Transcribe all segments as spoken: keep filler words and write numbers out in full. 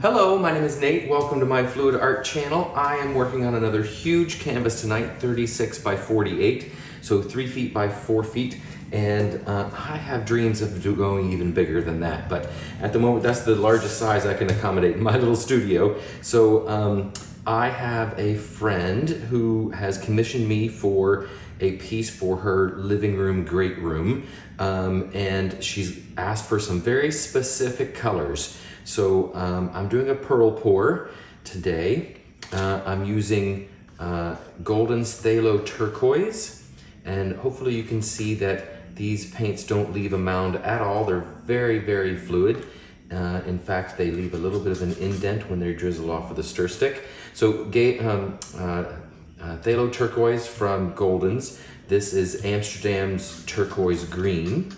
Hello, my name is Nate. Welcome to my Fluid Art channel. I am working on another huge canvas tonight, thirty-six by forty-eight, so three feet by four feet. And uh, I have dreams of going even bigger than that, but at the moment, that's the largest size I can accommodate in my little studio. So um, I have a friend who has commissioned me for a piece for her living room, great room, um, and she's asked for some very specific colors. So um, I'm doing a pearl pour today. Uh, I'm using uh, Golden's Phthalo Turquoise, and hopefully you can see that these paints don't leave a mound at all. They're very, very fluid. Uh, in fact, they leave a little bit of an indent when they're drizzled off with a stir stick. So um, uh, uh, Phthalo Turquoise from Golden's. This is Amsterdam's Turquoise Green.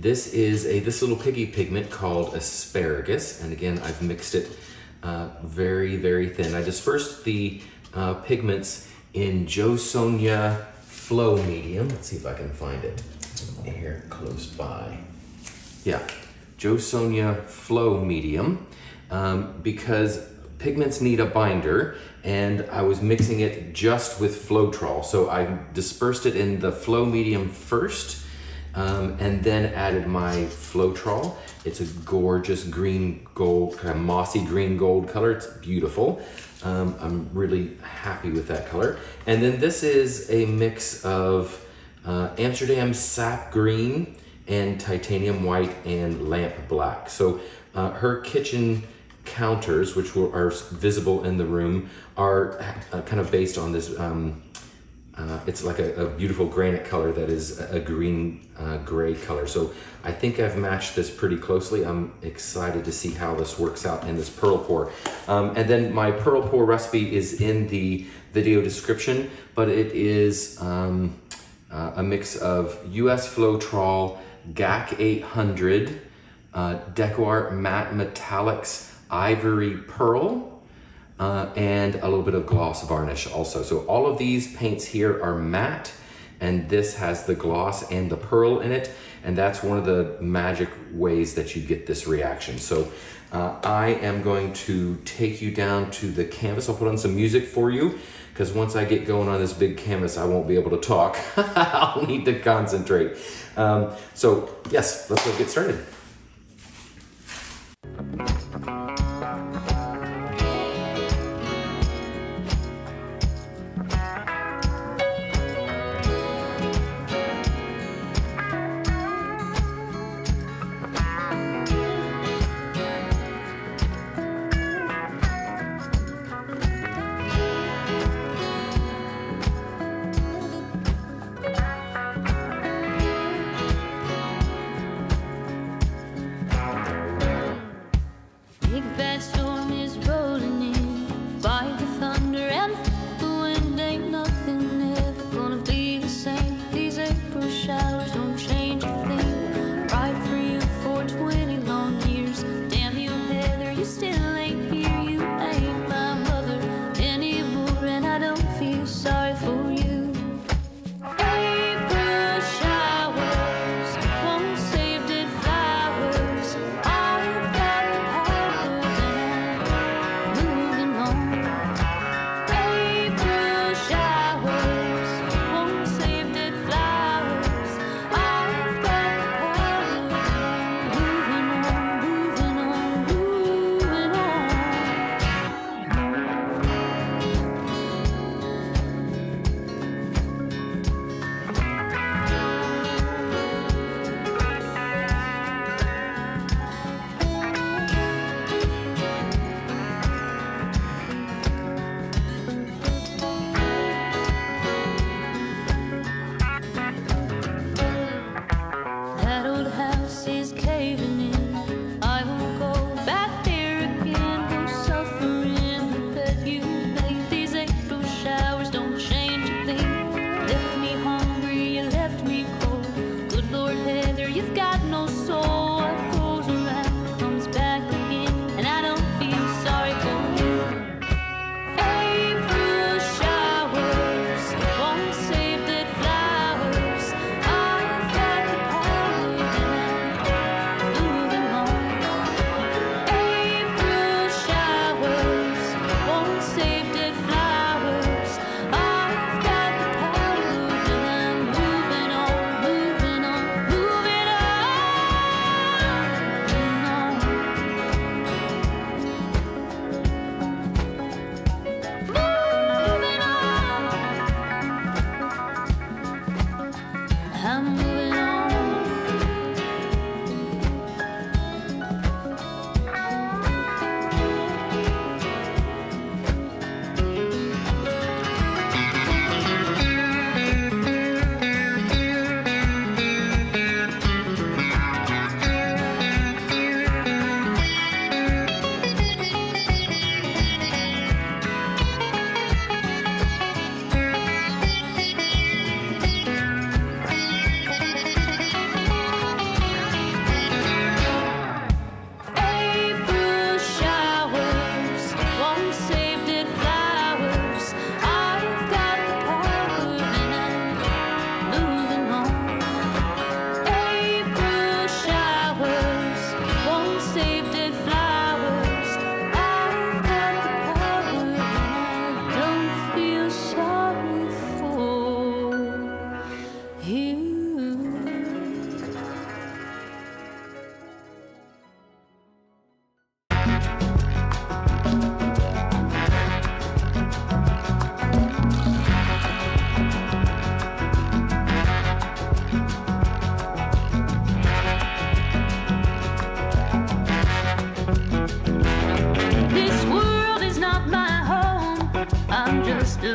This is a this little piggy pigment called asparagus, and again, I've mixed it uh, very, very thin. I dispersed the uh, pigments in Jo Sonia Flow Medium. Let's see if I can find it here close by. Yeah, Jo Sonia Flow Medium, um, because pigments need a binder, and I was mixing it just with Floetrol, so I dispersed it in the Flow Medium first. Um, and then added my Floetrol. It's a gorgeous green gold, kind of mossy green gold color. It's beautiful. Um, I'm really happy with that color. And then this is a mix of uh, Amsterdam's Sap Green and Titanium White and Lamp Black. So uh, her kitchen counters, which will, are visible in the room, are uh, kind of based on this um, Uh, it's like a, a beautiful granite color that is a green uh, gray color. So I think I've matched this pretty closely. I'm excited to see how this works out in this pearl pour. Um, and then my pearl pour recipe is in the video description, but it is um, uh, a mix of U S Floetrol, G A C eight hundred, uh, DecoArt Matte Metallics Ivory Pearl, Uh, and a little bit of gloss varnish also. So all of these paints here are matte, and this has the gloss and the pearl in it, and that's one of the magic ways that you get this reaction. So uh, I am going to take you down to the canvas. I'll put on some music for you, because once I get going on this big canvas, I won't be able to talk. I'll need to concentrate. Um, so yes, let's go get started.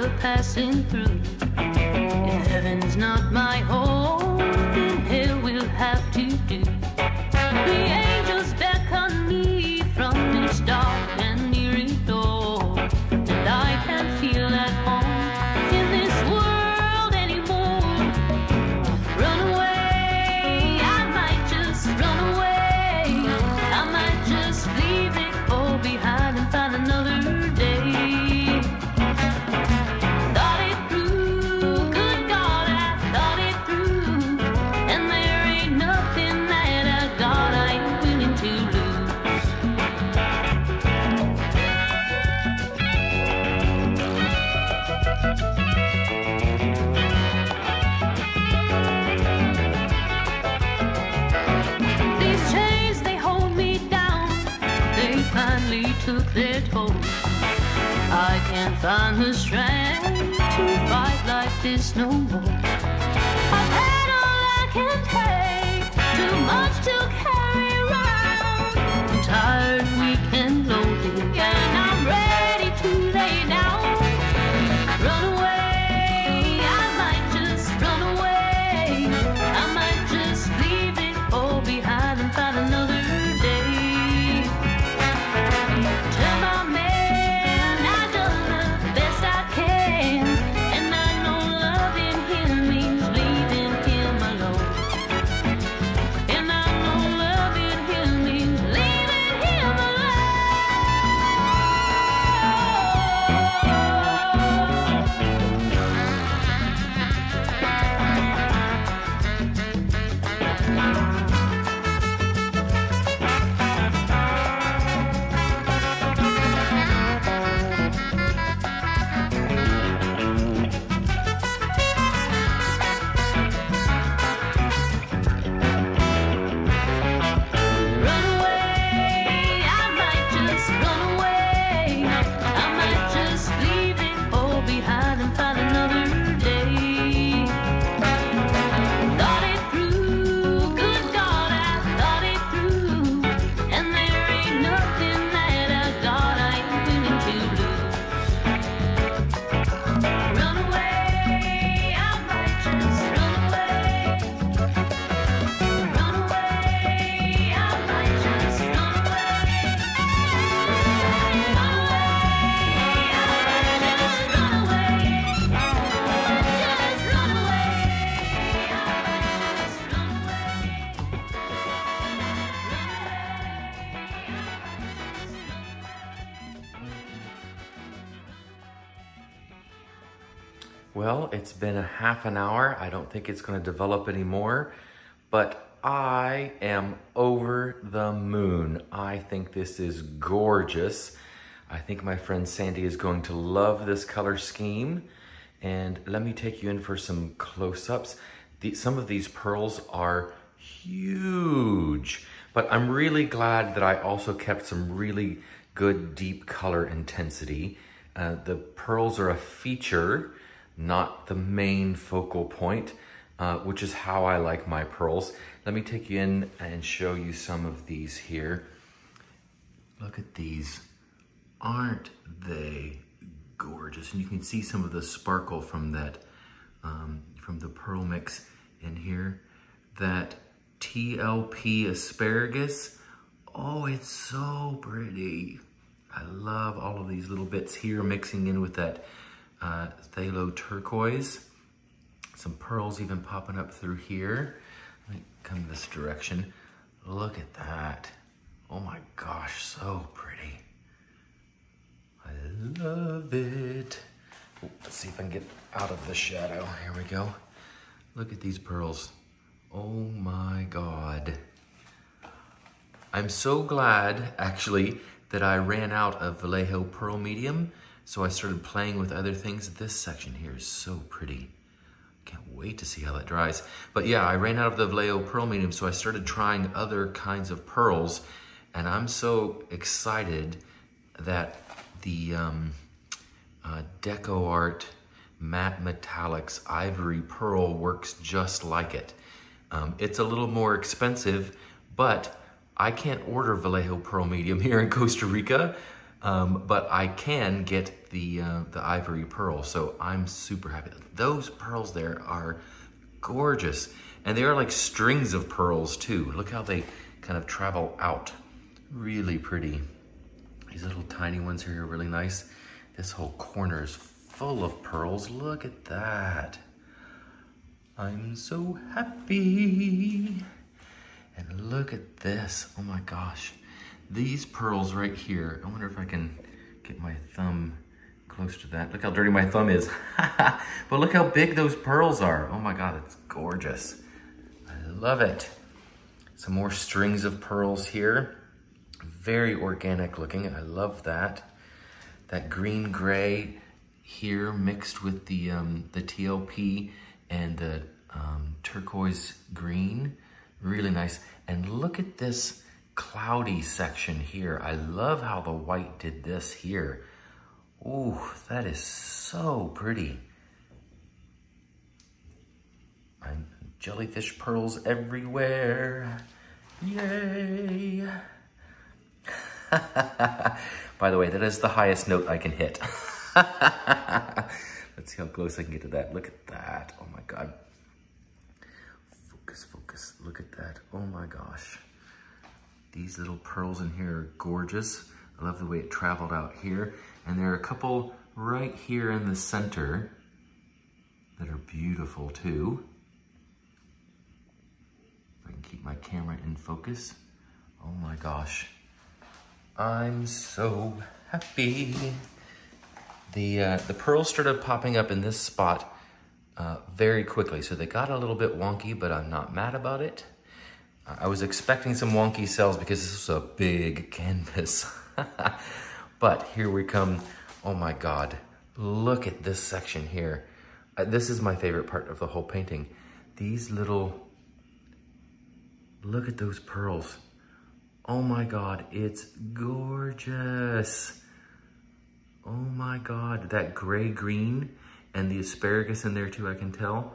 still passing through. If heaven's not my home, then hell will have to do. The angels beckon me from this dark and eerie door, and I can't feel at home in this world anymore. Run away, I might just run away. I might just leave it all behind and find another day. Took their toll. I can't find the strength to fight like this no more. I've had all I can take, too much to carry around. I'm tired, weak, and lonely, and I'm ready to lay down. Run away, I might just run away. I might just leave it all behind and find another day. Well, it's been a half an hour. I don't think it's going to develop anymore, but I am over the moon. I think this is gorgeous. I think my friend Sandy is going to love this color scheme. And let me take you in for some close-ups. The, some of these pearls are huge, but I'm really glad that I also kept some really good deep color intensity. Uh, the pearls are a feature, not the main focal point, uh, which is how I like my pearls. Let me take you in and show you some of these here. Look at these. Aren't they gorgeous? And you can see some of the sparkle from that, um, from the pearl mix in here. That T L P asparagus. Oh, it's so pretty. I love all of these little bits here mixing in with that Uh, Phthalo Turquoise, some pearls even popping up through here. Let me come this direction. Look at that. Oh my gosh, so pretty. I love it. Oh, let's see if I can get out of the shadow. Here we go. Look at these pearls. Oh my God. I'm so glad, actually, that I ran out of Vallejo Pearl Medium. So I started playing with other things. This section here is so pretty. Can't wait to see how that dries. But yeah, I ran out of the Vallejo Pearl Medium, so I started trying other kinds of pearls. And I'm so excited that the um, uh, DecoArt Matte Metallics Ivory Pearl works just like it. Um, it's a little more expensive, but I can't order Vallejo Pearl Medium here in Costa Rica. Um, but I can get the uh, the ivory pearl. So I'm super happy. Those pearls there are gorgeous. And they are like strings of pearls too. Look how they kind of travel out. Really pretty. These little tiny ones here are really nice. This whole corner is full of pearls. Look at that. I'm so happy. And look at this. Oh my gosh. These pearls right here. I wonder if I can get my thumb close to that. Look how dirty my thumb is. But look how big those pearls are. Oh my God, it's gorgeous. I love it. Some more strings of pearls here. Very organic looking. I love that. That green gray here mixed with the, um, the T L P and the um, turquoise green. Really nice. And look at this cloudy section here. I love how the white did this here. Ooh, that is so pretty. I'm jellyfish pearls everywhere. Yay. By the way, that is the highest note I can hit. Let's see how close I can get to that. Look at that. Oh my God. Focus, focus. Look at that. Oh my gosh. These little pearls in here are gorgeous. I love the way it traveled out here. And there are a couple right here in the center that are beautiful too. If I can keep my camera in focus. Oh my gosh. I'm so happy. The, uh, the pearls started popping up in this spot uh, very quickly. So they got a little bit wonky, but I'm not mad about it. I was expecting some wonky cells because this was a big canvas. But here we come. Oh my God. Look at this section here. Uh, this is my favorite part of the whole painting. These little, look at those pearls. Oh my God, it's gorgeous. Oh my God, that gray-green and the asparagus in there too, I can tell.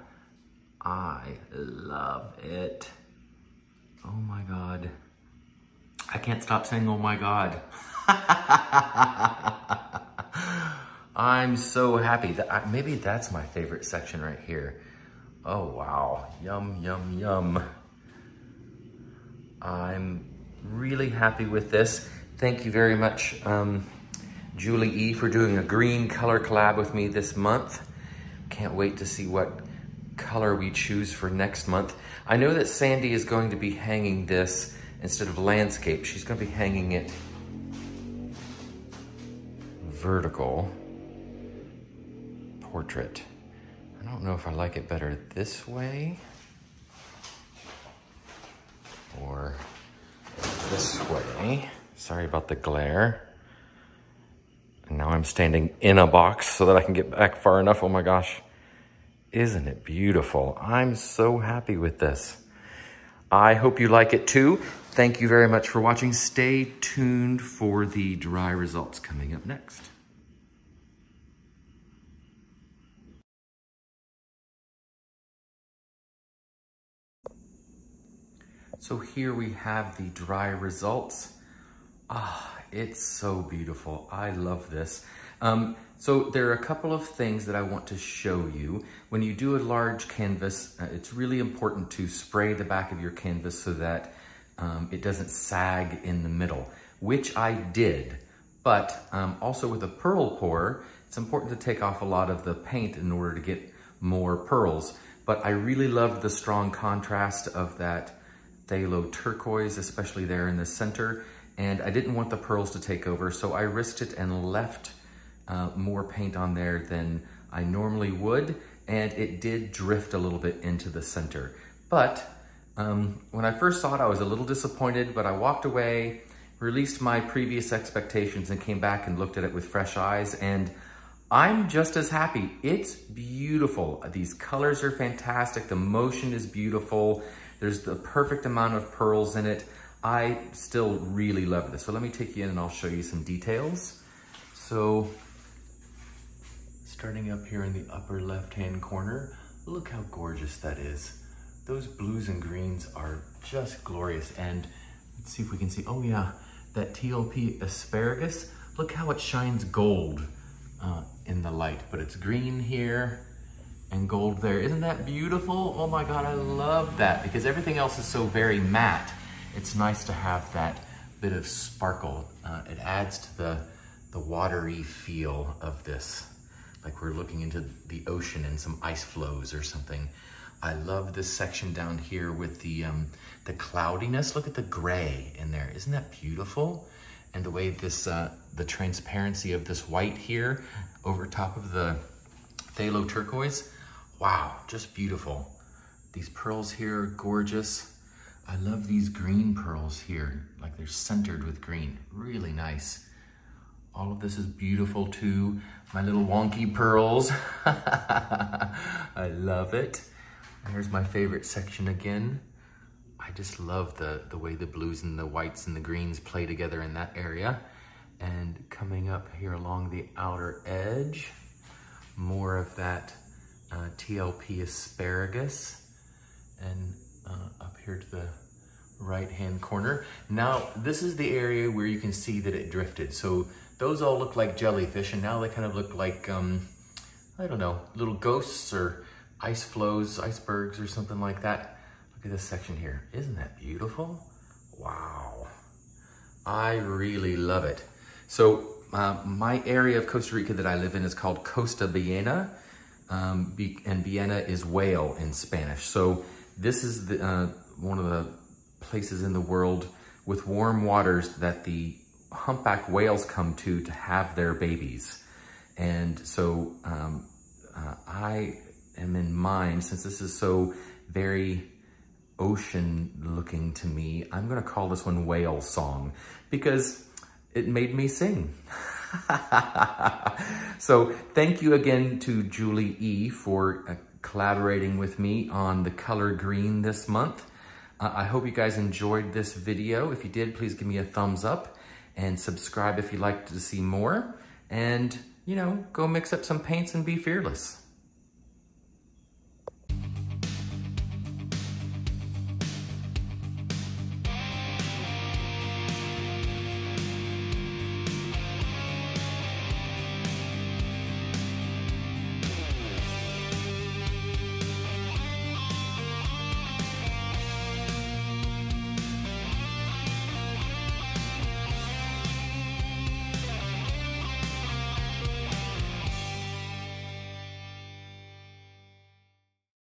I love it. Oh my God. I can't stop saying, oh my God. I'm so happy. That I, maybe that's my favorite section right here. Oh wow, yum, yum, yum. I'm really happy with this. Thank you very much, um, Julie E, for doing a green color collab with me this month. Can't wait to see what color we choose for next month. I know that Sandy is going to be hanging this instead of landscape. She's going to be hanging it vertical portrait. I don't know if I like it better this way or this way. Sorry about the glare. And now I'm standing in a box so that I can get back far enough. Oh my gosh. Isn't it beautiful? I'm so happy with this. I hope you like it too. Thank you very much for watching. Stay tuned for the dry results coming up next. So here we have the dry results. Ah, it's so beautiful. I love this. Um, so there are a couple of things that I want to show you. When you do a large canvas, uh, it's really important to spray the back of your canvas so that um, it doesn't sag in the middle, which I did. But um, also with a pearl pourer, it's important to take off a lot of the paint in order to get more pearls. But I really loved the strong contrast of that phthalo turquoise, especially there in the center. And I didn't want the pearls to take over, so I risked it and left Uh, more paint on there than I normally would, and it did drift a little bit into the center. But um, when I first saw it, I was a little disappointed, but I walked away, released my previous expectations, and came back and looked at it with fresh eyes, and I'm just as happy. It's beautiful. These colors are fantastic. The motion is beautiful. There's the perfect amount of pearls in it. I still really love this. So let me take you in and I'll show you some details. So, starting up here in the upper left-hand corner, look how gorgeous that is. Those blues and greens are just glorious. And let's see if we can see, oh yeah, that T L P asparagus, look how it shines gold. uh, in the light, but it's green here and gold there. Isn't that beautiful? Oh my God, I love that because everything else is so very matte. It's nice to have that bit of sparkle. Uh, it adds to the, the watery feel of this. Like we're looking into the ocean and some ice floes or something. I love this section down here with the, um, the cloudiness. Look at the gray in there. Isn't that beautiful? And the way this, uh, the transparency of this white here over top of the phthalo turquoise. Wow, just beautiful. These pearls here are gorgeous. I love these green pearls here. Like they're centered with green, really nice. All of this is beautiful too. My little wonky pearls. I love it. Here's my favorite section again. I just love the, the way the blues and the whites and the greens play together in that area. And coming up here along the outer edge, more of that uh, T L P asparagus. And uh, up here to the right-hand corner. Now, this is the area where you can see that it drifted. So those all look like jellyfish, and now they kind of look like, um, I don't know, little ghosts or ice floes, icebergs or something like that. Look at this section here. Isn't that beautiful? Wow. I really love it. So uh, my area of Costa Rica that I live in is called Costa Viena, um, and Viena is whale in Spanish. So this is the, uh, one of the places in the world with warm waters that the humpback whales come to to have their babies. And so um, uh, I... am in mind, since this is so very ocean looking to me, I'm gonna call this one Whale Song because it made me sing. So thank you again to Julie E for uh, collaborating with me on the color green this month. Uh, I hope you guys enjoyed this video. If you did, please give me a thumbs up and subscribe if you'd like to see more. And, you know, go mix up some paints and be fearless.